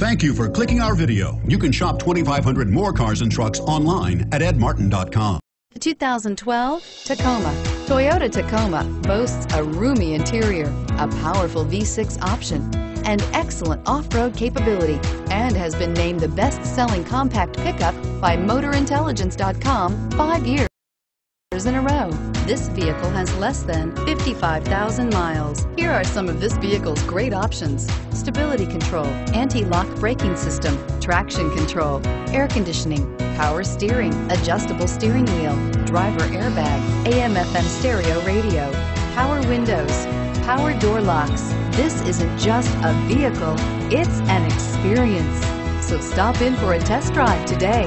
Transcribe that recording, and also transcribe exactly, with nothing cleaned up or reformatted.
Thank you for clicking our video. You can shop twenty-five hundred more cars and trucks online at ed martin dot com. The two thousand twelve Tacoma. Toyota Tacoma boasts a roomy interior, a powerful V six option, and excellent off-road capability, and has been named the best-selling compact pickup by motor intelligence dot com five years in a row. This vehicle has less than fifty-five thousand miles. Here are some of this vehicle's great options: stability control, anti-lock braking system, traction control, air conditioning, power steering, adjustable steering wheel, driver airbag, A M F M stereo radio, power windows, power door locks. This isn't just a vehicle, it's an experience. So stop in for a test drive today.